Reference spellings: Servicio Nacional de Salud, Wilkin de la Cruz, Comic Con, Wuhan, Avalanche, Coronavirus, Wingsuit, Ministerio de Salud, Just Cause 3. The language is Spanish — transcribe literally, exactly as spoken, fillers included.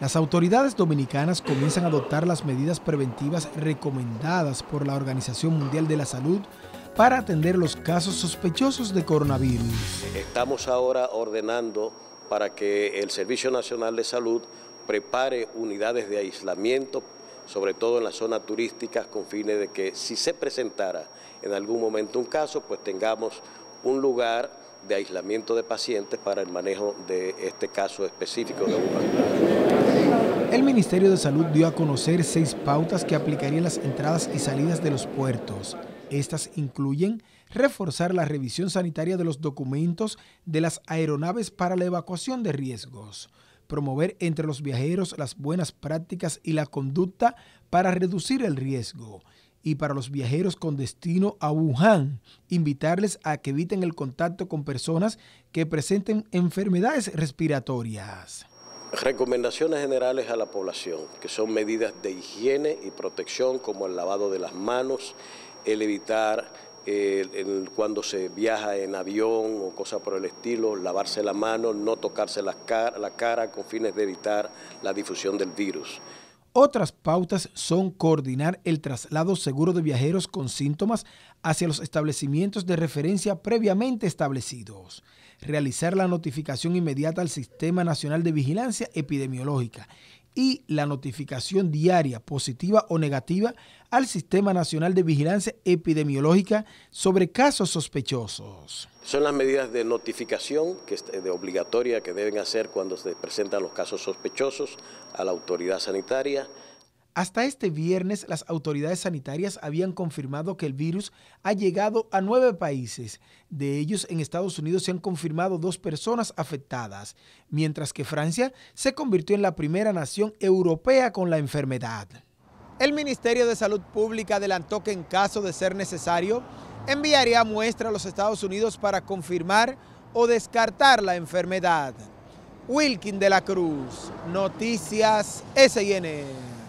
Las autoridades dominicanas comienzan a adoptar las medidas preventivas recomendadas por la Organización Mundial de la Salud para atender los casos sospechosos de coronavirus. Estamos ahora ordenando para que el Servicio Nacional de Salud prepare unidades de aislamiento, sobre todo en las zonas turísticas, con fines de que si se presentara en algún momento un caso, pues tengamos un lugar de aislamiento de pacientes para el manejo de este caso específico de Wuhan. El Ministerio de Salud dio a conocer seis pautas que aplicarían las entradas y salidas de los puertos. Estas incluyen reforzar la revisión sanitaria de los documentos de las aeronaves para la evacuación de riesgos, promover entre los viajeros las buenas prácticas y la conducta para reducir el riesgo, y para los viajeros con destino a Wuhan, invitarles a que eviten el contacto con personas que presenten enfermedades respiratorias. Recomendaciones generales a la población, que son medidas de higiene y protección como el lavado de las manos, el evitar eh, el, cuando se viaja en avión o cosas por el estilo, lavarse la mano, no tocarse la cara, la cara con fines de evitar la difusión del virus. Otras pautas son coordinar el traslado seguro de viajeros con síntomas hacia los establecimientos de referencia previamente establecidos, realizar la notificación inmediata al Sistema Nacional de Vigilancia Epidemiológica y la notificación diaria positiva o negativa al Sistema Nacional de Vigilancia Epidemiológica sobre casos sospechosos. Son las medidas de notificación que es de obligatoria que deben hacer cuando se presentan los casos sospechosos a la autoridad sanitaria. Hasta este viernes, las autoridades sanitarias habían confirmado que el virus ha llegado a nueve países. De ellos, en Estados Unidos se han confirmado dos personas afectadas, mientras que Francia se convirtió en la primera nación europea con la enfermedad. El Ministerio de Salud Pública adelantó que en caso de ser necesario, enviaría muestra a los Estados Unidos para confirmar o descartar la enfermedad. Wilkin de la Cruz, Noticias ese i ene.